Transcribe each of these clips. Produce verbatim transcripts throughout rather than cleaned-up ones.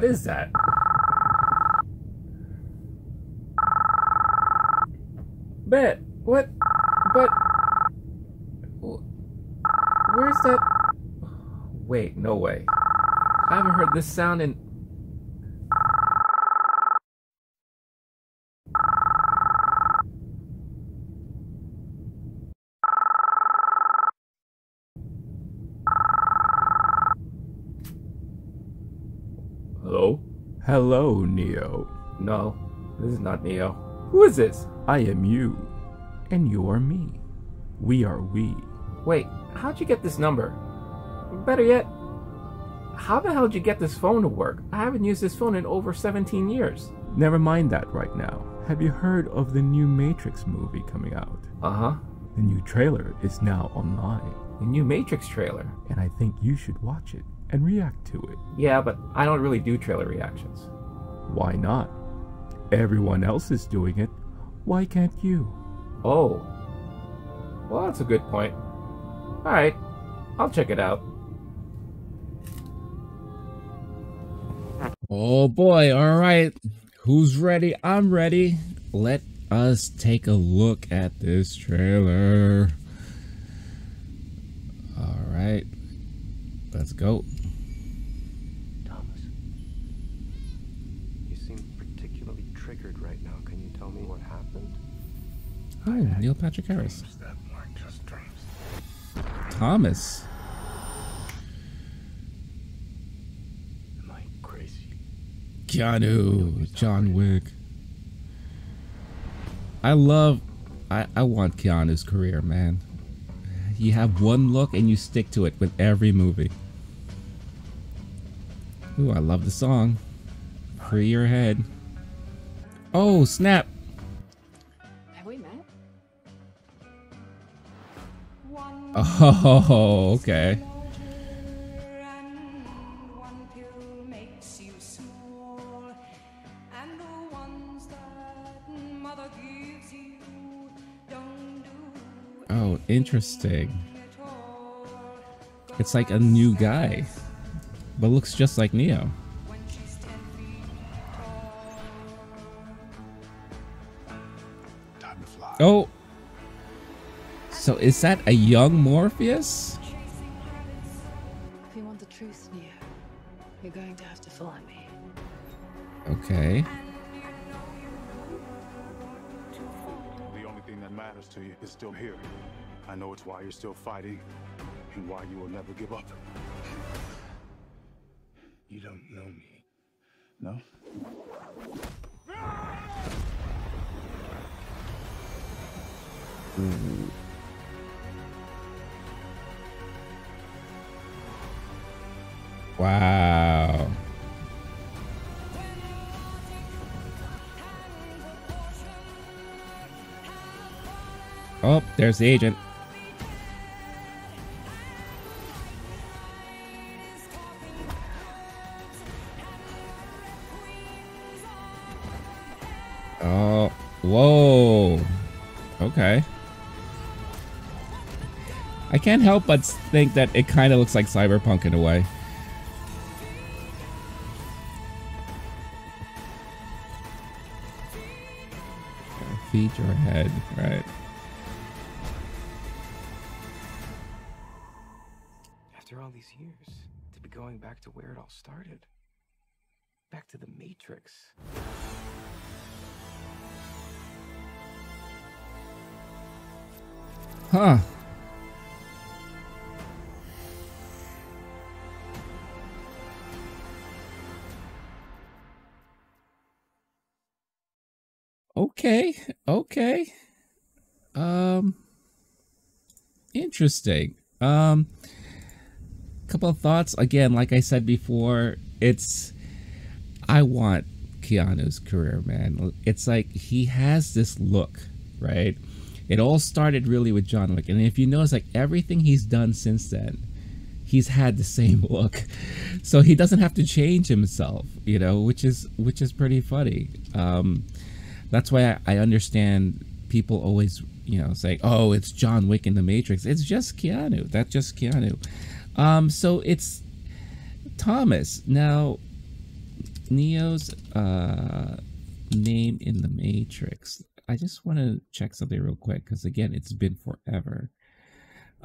What is that? Bet. What? But... Where's that... Wait, no way. I haven't heard this sound in... Hello? Hello, Neo. No, this is not Neo. Who is this? I am you, and you are me. We are we. Wait, how'd you get this number? Better yet, how the hell did you get this phone to work? I haven't used this phone in over seventeen years. Never mind that right now. Have you heard of the new Matrix movie coming out? Uh-huh. The new trailer is now online. The new Matrix trailer? And I think you should watch it and react to it. Yeah, but I don't really do trailer reactions. Why not? Everyone else is doing it. Why can't you? Oh. Well, that's a good point. Alright, I'll check it out. Oh boy, alright. Who's ready? I'm ready. Let us take a look at this trailer. Alright. Let's go. Thomas, you seem particularly triggered right now. Can you tell me what happened? Hi, Neil Patrick Harris. Dreams that weren't just dreams. Thomas. Am I crazy? Keanu, John Wick. I love. I I want Keanu's career, man. You have one look and you stick to it with every movie. Ooh, I love the song. Free your head. Oh, snap. Have we met? Oh, okay. Oh, interesting. It's like a new guy, but looks just like Neo. Time to fly. Oh! So is that a young Morpheus? If you want the truth, Neo, you're going to have to follow me. Okay. Matters to you is still here. I know it's why you're still fighting and why you will never give up. You don't know me. No? Mm. Wow. Oh, there's the agent. Oh, whoa. Okay. I can't help but think that it kind of looks like Cyberpunk in a way. Feed your head, right? Back to where it all started. Back to the Matrix. Huh. Okay. Okay. Um. Interesting. Um. Couple of thoughts. Again, like I said before, it's I want Keanu's career, man. It's like he has this look, right? It all started really with John Wick, and if you notice, like everything he's done since then, he's had the same look, so he doesn't have to change himself, you know, which is which is pretty funny. Um, that's why I, I understand people always, you know, say, "Oh, it's John Wick in the Matrix." It's just Keanu. That's just Keanu. Um, so it's Thomas. Now, with Neo's uh, name in the Matrix, I just want to check something real quick because, again, it's been forever.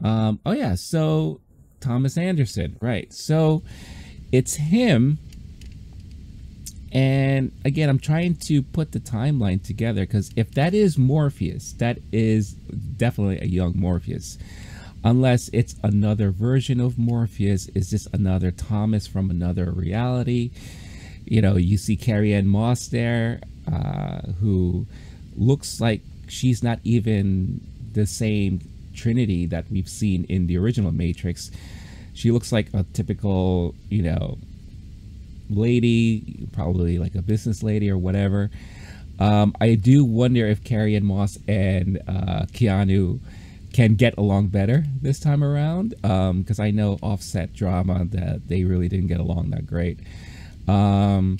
Um, oh, yeah. So Thomas Anderson. Right. So it's him. And again, I'm trying to put the timeline together because if that is Morpheus, that is definitely a young Morpheus. Unless it's another version of Morpheus, is this another Thomas from another reality? You know, you see Carrie-Anne Moss there, uh, who looks like she's not even the same Trinity that we've seen in the original Matrix. She looks like a typical, you know, lady, probably like a business lady or whatever. Um, I do wonder if Carrie-Anne Moss and uh, Keanu can get along better this time around, because um, I know offset drama that they really didn't get along that great. Um,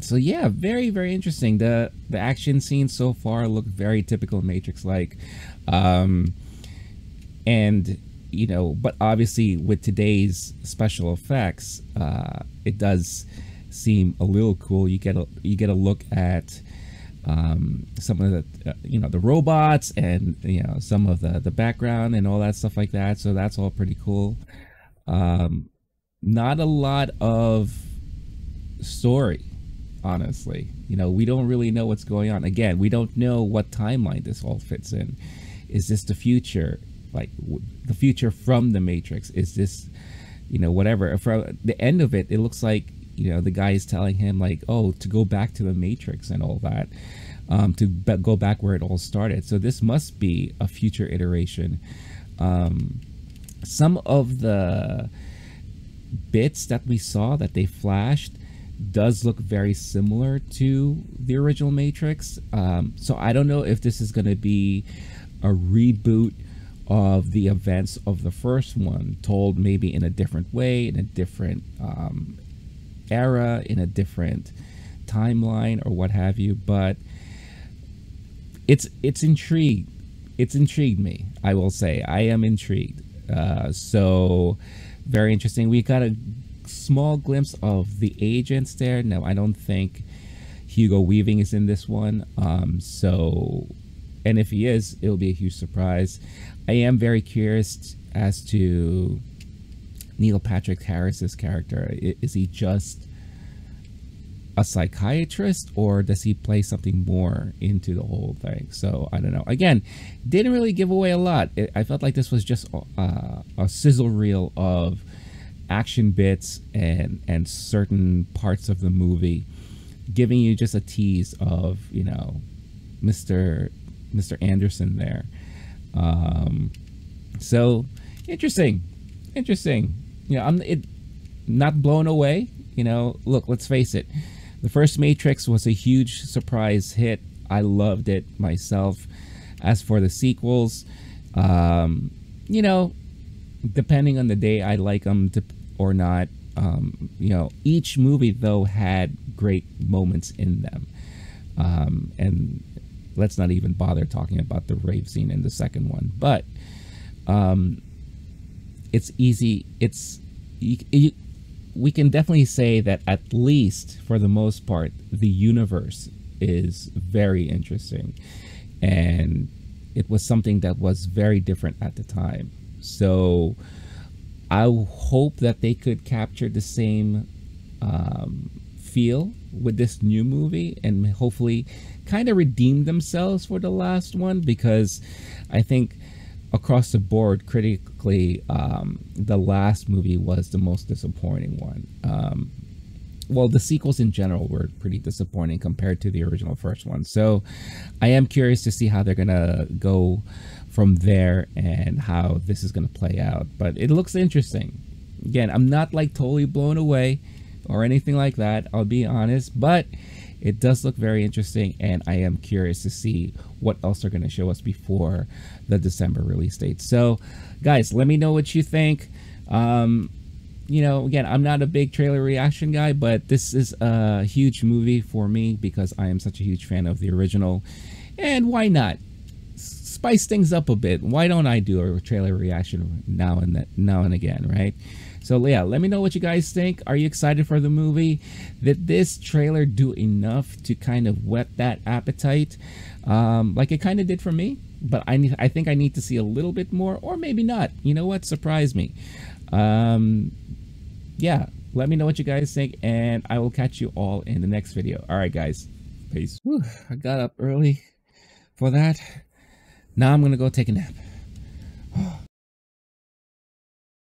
so yeah, very, very interesting. The the action scenes so far look very typical Matrix-like. Um, and, you know, but obviously with today's special effects, uh, it does seem a little cool. You get a, you get a look at um, some of the, uh, you know, the robots and, you know, some of the, the background and all that stuff like that. So that's all pretty cool. Um, not a lot of story, honestly. You know, we don't really know what's going on. Again, we don't know what timeline this all fits in. Is this the future? Like the future from the Matrix? Is this, you know, whatever? From the end of it, it looks like, you know, the guy is telling him like, oh, to go back to the Matrix and all that, um, to be go back where it all started. So this must be a future iteration. Um, some of the bits that we saw that they flashed does look very similar to the original Matrix. Um, so I don't know if this is going to be a reboot of the events of the first one, told maybe in a different way, in a different um, era, in a different timeline or what have you. But it's it's intrigued. It's intrigued me, I will say. I am intrigued. Uh, so very interesting. We got a small glimpse of the agents there. Now, I don't think Hugo Weaving is in this one. Um, so, and if he is, it'll be a huge surprise. I am very curious as to Neil Patrick Harris's character. Is he just a psychiatrist, or does he play something more into the whole thing? So I don't know. Again, didn't really give away a lot. I felt like this was just uh, a sizzle reel of action bits and and certain parts of the movie, giving you just a tease of, you know, Mister Mister Anderson there. Um, so interesting, interesting. You know, I'm it, not blown away. You know, look, let's face it. The first Matrix was a huge surprise hit. I loved it myself. As for the sequels, um, you know, depending on the day, I like them to, or not. Um, you know, each movie though had great moments in them. Um, and let's not even bother talking about the rave scene in the second one. But um, it's easy. It's you, you, we can definitely say that at least for the most part, the universe is very interesting, and it was something that was very different at the time. So I hope that they could capture the same um, feel with this new movie, and hopefully kind of redeemed themselves for the last one, because I think across the board critically, um, the last movie was the most disappointing one. Um, well, the sequels in general were pretty disappointing compared to the original first one. So I am curious to see how they're gonna go from there and how this is gonna play out, but it looks interesting. Again, I'm not like totally blown away or anything like that, I'll be honest, but it does look very interesting, and I am curious to see what else they're going to show us before the December release date. So, guys, let me know what you think. Um, you know, again, I'm not a big trailer reaction guy, but this is a huge movie for me because I am such a huge fan of the original. And why not spice things up a bit. Why don't I do a trailer reaction now and that, now and again, right? So yeah, let me know what you guys think. Are you excited for the movie? Did this trailer do enough to kind of whet that appetite, um, like it kind of did for me? But I need, I think I need to see a little bit more, or maybe not. You know what? Surprise me. Um, yeah, let me know what you guys think, and I will catch you all in the next video. All right, guys. Peace. Whew, I got up early for that. Now I'm gonna go take a nap.